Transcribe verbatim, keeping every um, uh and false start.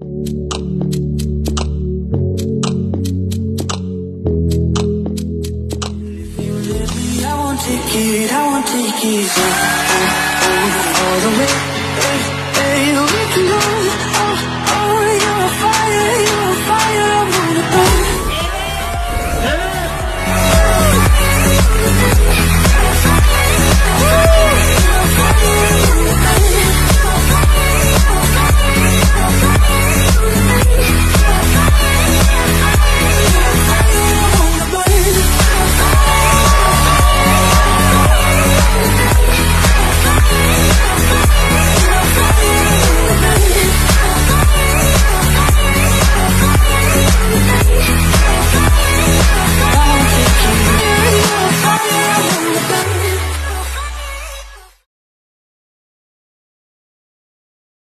Take it, I won't take it, oh, oh, oh, all the way.